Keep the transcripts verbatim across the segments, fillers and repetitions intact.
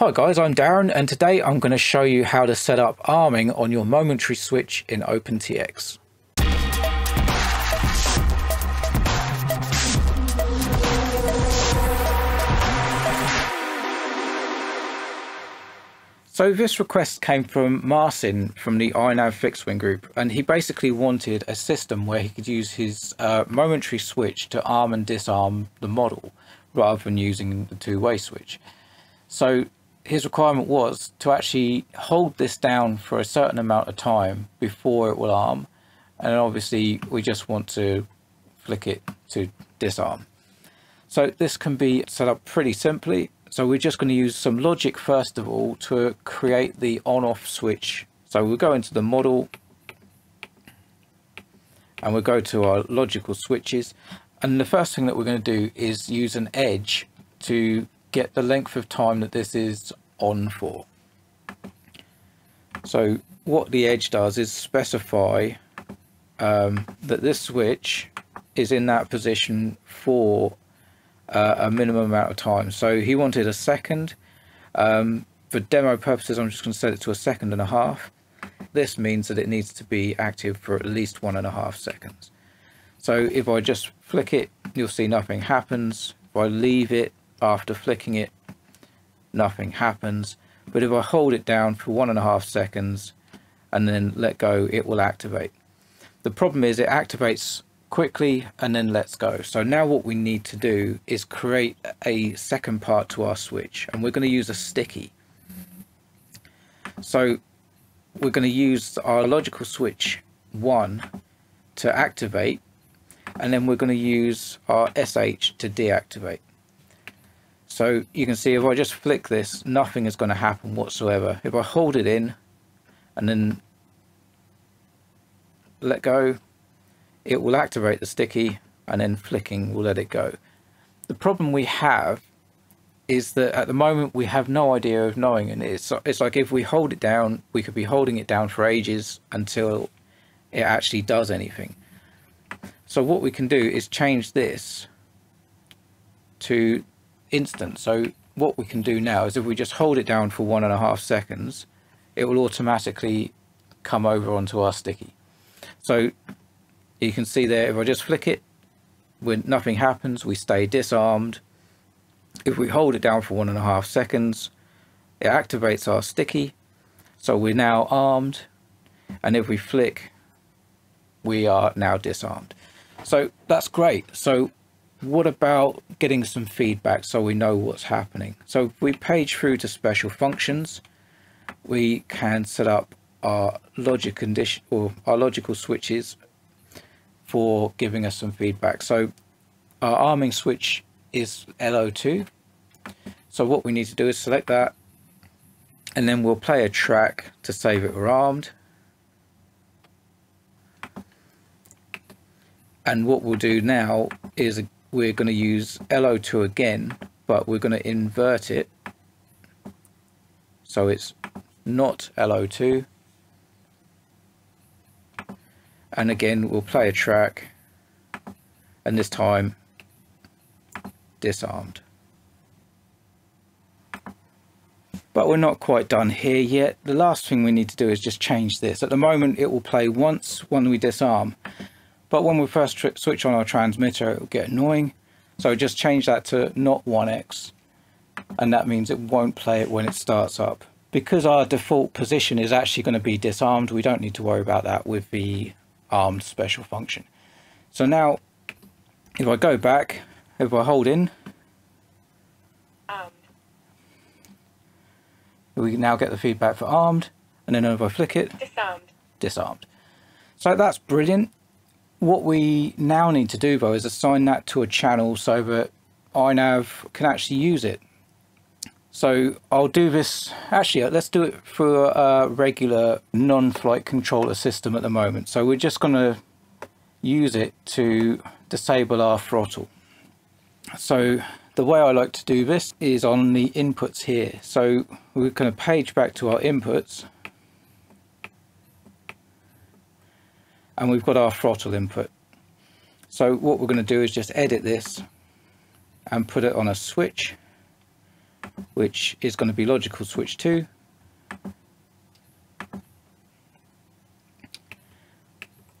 Hi guys, I'm Darren, and today I'm going to show you how to set up arming on your momentary switch in OpenTX. So this request came from Marcin from the iNav fixed wing group, and he basically wanted a system where he could use his uh, momentary switch to arm and disarm the model rather than using the two-way switch. So his requirement was to actually hold this down for a certain amount of time before it will arm, and obviously we just want to flick it to disarm. So this can be set up pretty simply. So we're just going to use some logic first of all to create the on-off switch. So we'll go into the model and we'll go to our logical switches, and the first thing that we're going to do is use an edge to get the length of time that this is on for. So what the edge does is specify um, that this switch is in that position for uh, a minimum amount of time. So he wanted a second. Um, for demo purposes, I'm just going to set it to a second and a half. This means that it needs to be active for at least one and a half seconds. So if I just flick it, you'll see nothing happens. If I leave it, after flicking it, nothing happens, but if I hold it down for one and a half seconds and then let go, it will activate. The problem is it activates quickly and then lets go. So now what we need to do is create a second part to our switch, and we're going to use a sticky. So we're going to use our logical switch one to activate, and then we're going to use our S H to deactivate. So you can see if I just flick this, nothing is going to happen whatsoever. If I hold it in and then let go, it will activate the sticky, and then flicking will let it go. The problem we have is that at the moment we have no idea of knowing, and it's, it's like if we hold it down, we could be holding it down for ages until it actually does anything. So what we can do is change this to instant. So what we can do now is if we just hold it down for one and a half seconds, it will automatically come over onto our sticky. So you can see there, if I just flick it, when nothing happens, we stay disarmed. If we hold it down for one and a half seconds, it activates our sticky, so we're now armed, and if we flick, we are now disarmed. So that's great. So what about getting some feedback so we know what's happening? So if we page through to special functions, we can set up our logic condition or our logical switches for giving us some feedback. So our arming switch is L O two. So what we need to do is select that, and then we'll play a track to save it we're armed. And what we'll do now is we're going to use L O two again, but we're going to invert it. So it's not L O two. And again, we'll play a track, and this time disarmed. But we're not quite done here yet. The last thing we need to do is just change this. At the moment, it will play once when we disarm, but when we first switch on our transmitter, it will get annoying. So just change that to not one X, and that means it won't play it when it starts up. Because our default position is actually going to be disarmed, we don't need to worry about that with the armed special function. So now, if I go back, if I hold in, armed. We now get the feedback for armed, and then if I flick it, disarmed. disarmed. So that's brilliant. What we now need to do though is assign that to a channel so that iNav can actually use it. So I'll do this, actually let's do it for a regular non-flight controller system at the moment. So we're just going to use it to disable our throttle. So the way I like to do this is on the inputs here. So we're going to page back to our inputs, and we've got our throttle input. So what we're going to do is just edit this and put it on a switch, which is going to be logical switch two.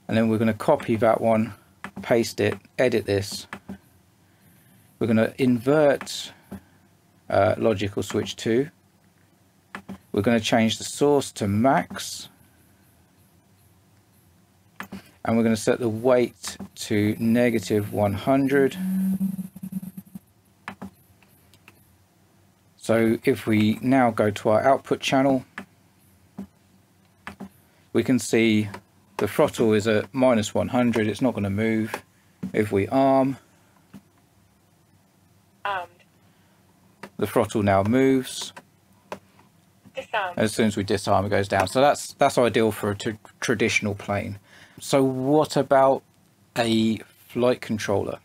And then we're going to copy that one, paste it, edit this. We're going to invert uh, logical switch two. We're going to change the source to max. And we're going to set the weight to negative one hundred. So if we now go to our output channel, we can see the throttle is at minus one hundred. It's not going to move. If we arm, Armed. the throttle now moves. Disarmed. As soon as we disarm, it goes down. So that's that's ideal for a t traditional plane. So what about a flight controller?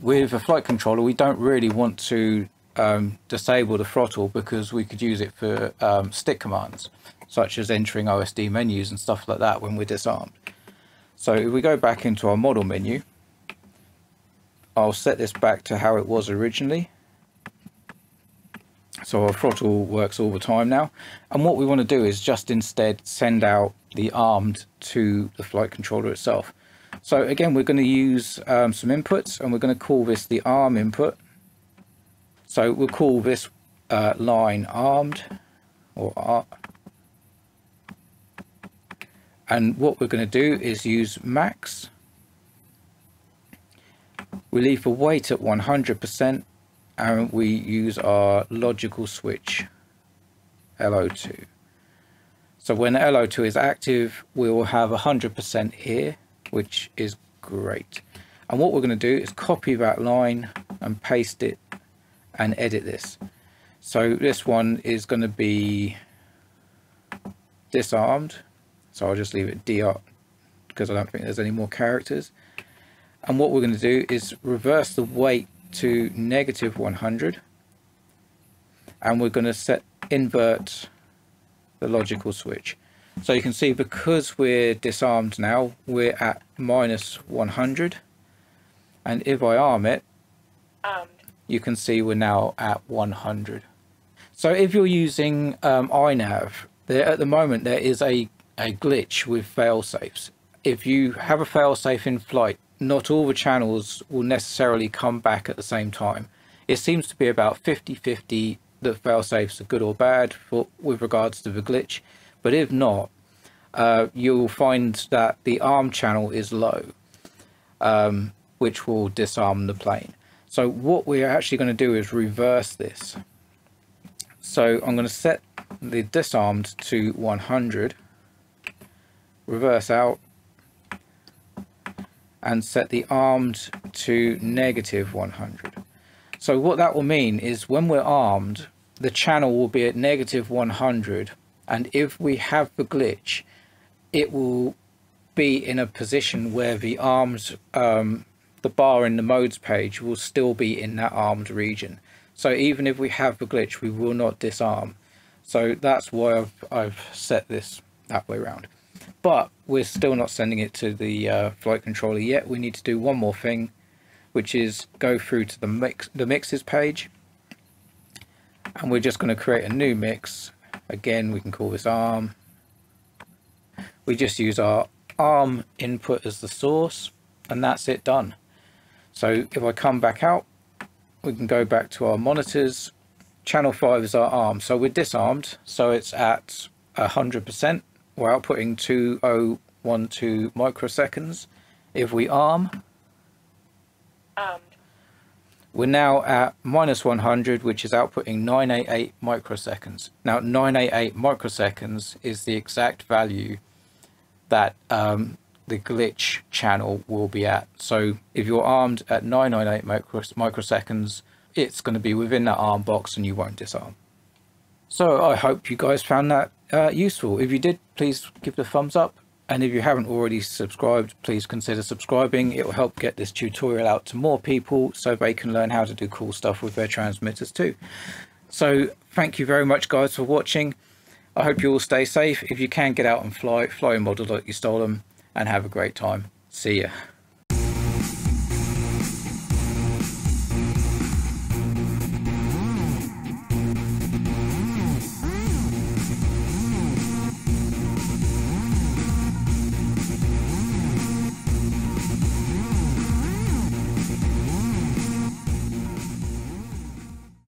With a flight controller, we don't really want to um, disable the throttle because we could use it for um, stick commands, such as entering O S D menus and stuff like that when we're disarmed. So if we go back into our model menu, I'll set this back to how it was originally. So our throttle works all the time now. And what we want to do is just instead send out the armed to the flight controller itself. So again, we're going to use um, some inputs, and we're going to call this the arm input. So we'll call this uh, line armed, or ar and what we're going to do is use max. We leave the weight at one hundred percent, and we use our logical switch L O two. So when L O two is active, we will have one hundred percent here, which is great. And what we're going to do is copy that line and paste it and edit this. So this one is going to be disarmed. So I'll just leave it D R because I don't think there's any more characters. And what we're going to do is reverse the weight to negative one hundred. And we're going to set invert the logical switch. So you can see, because we're disarmed now, we're at minus one hundred, and if I arm it, Armed. you can see we're now at one hundred. So if you're using um, iNav, there at the moment there is a a glitch with fail safes. If you have a fail safe in flight, not all the channels will necessarily come back at the same time. It seems to be about fifty fifty that fail safes are good or bad for with regards to the glitch, but if not, uh, you'll find that the arm channel is low, um, which will disarm the plane. So what we're actually going to do is reverse this. So I'm going to set the disarmed to one hundred, reverse out, and set the armed to negative one hundred. So what that will mean is when we're armed, the channel will be at negative one hundred, and if we have the glitch, it will be in a position where the armed, um, the bar in the modes page will still be in that armed region. So even if we have the glitch, we will not disarm. So that's why I've, I've set this that way around. But we're still not sending it to the uh, flight controller yet. We need to do one more thing, which is go through to the mix, the mixes page, and we're just going to create a new mix. Again, we can call this arm. We just use our arm input as the source, and that's it, done. So if I come back out, we can go back to our monitors. Channel five is our arm, so we're disarmed, so it's at one hundred percent. We're outputting two oh one two microseconds. If we arm, armed. We're now at minus one hundred, which is outputting nine eighty-eight microseconds. Now, nine eighty-eight microseconds is the exact value that um, the glitch channel will be at. So if you're armed at nine ninety-eight micros microseconds, it's going to be within that arm box and you won't disarm. So I hope you guys found that uh, useful. If you did, please give it a thumbs up. And if you haven't already subscribed, please consider subscribing. It will help get this tutorial out to more people so they can learn how to do cool stuff with their transmitters too. So thank you very much, guys, for watching. I hope you all stay safe. If you can, get out and fly, fly a model like you stole them, and have a great time. See ya.